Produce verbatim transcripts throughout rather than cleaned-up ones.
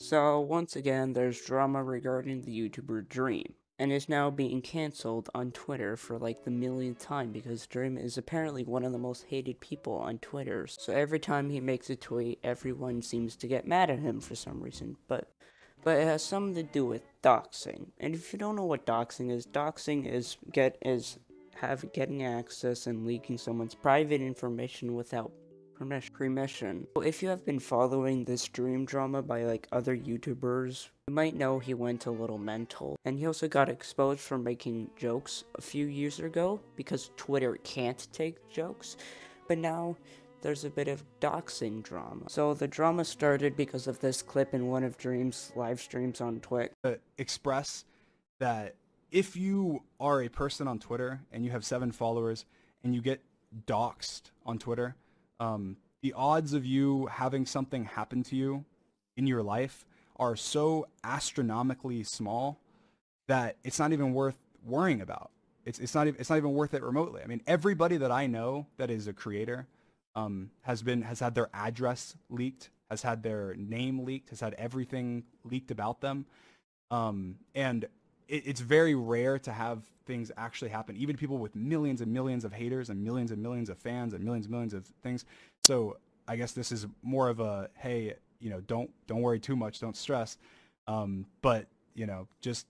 So once again, there's drama regarding the YouTuber Dream, and is now being cancelled on Twitter for like the millionth time because Dream is apparently one of the most hated people on Twitter. So every time he makes a tweet, everyone seems to get mad at him for some reason, but but it has something to do with doxing. And if you don't know what doxing is, doxing is get is have getting access and leaking someone's private information without permission. Well, if you have been following this Dream drama by like other YouTubers, you might know he went a little mental, and he also got exposed for making jokes a few years ago because Twitter can't take jokes. But now there's a bit of doxing drama. So the drama started because of this clip in one of Dream's live streams on Twitch. Uh, express that if you are a person on Twitter and you have seven followers and you get doxed on Twitter, Um, the odds of you having something happen to you in your life are so astronomically small that it's not even worth worrying about. It's, it's, not, it's not even worth it remotely. I mean, everybody that I know that is a creator um, has, been, has had their address leaked, has had their name leaked, has had everything leaked about them. Um, and it, it's very rare to have things actually happen, even people with millions and millions of haters and millions and millions of fans and millions and millions of things. So I guess this is more of a, hey, you know, don't don't worry too much, don't stress. Um, but you know, just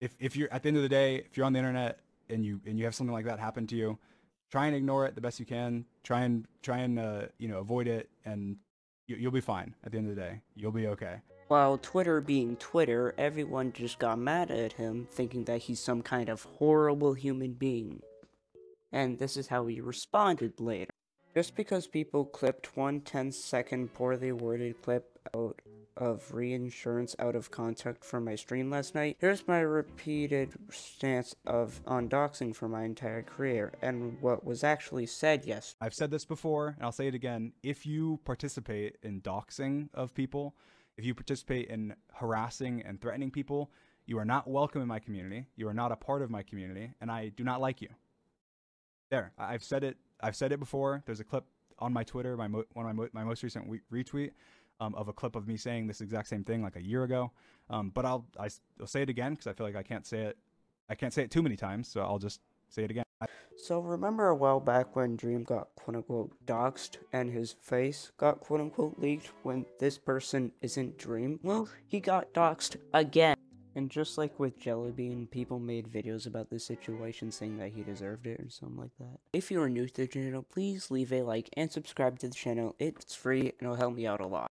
if if you're at the end of the day, if you're on the internet and you and you have something like that happen to you, try and ignore it the best you can. Try and try and uh, you know, avoid it, and you, you'll be fine. At the end of the day, you'll be okay. While Twitter being Twitter, everyone just got mad at him, thinking that he's some kind of horrible human being. And this is how he responded later. Just because people clipped one ten second poorly worded clip out of reinsurance out of context from my stream last night, here's my repeated stance of on doxing for my entire career, and what was actually said yesterday. I've said this before, and I'll say it again, if you participate in doxing of people, if you participate in harassing and threatening people, you are not welcome in my community. You are not a part of my community, and I do not like you. There, I've said it. I've said it before. There's a clip on my Twitter, my mo one of my, mo my most recent retweet um, of a clip of me saying this exact same thing like a year ago. Um, but I'll I, I'll say it again because I feel like I can't say it. I can't say it too many times, so I'll just say it again. I so remember a while back when Dream got quote-unquote doxed and his face got quote-unquote leaked when this person isn't Dream? Well, he got doxed again. And just like with Jellybean, people made videos about this situation saying that he deserved it or something like that. If you are new to the channel, please leave a like and subscribe to the channel. It's free and it'll help me out a lot.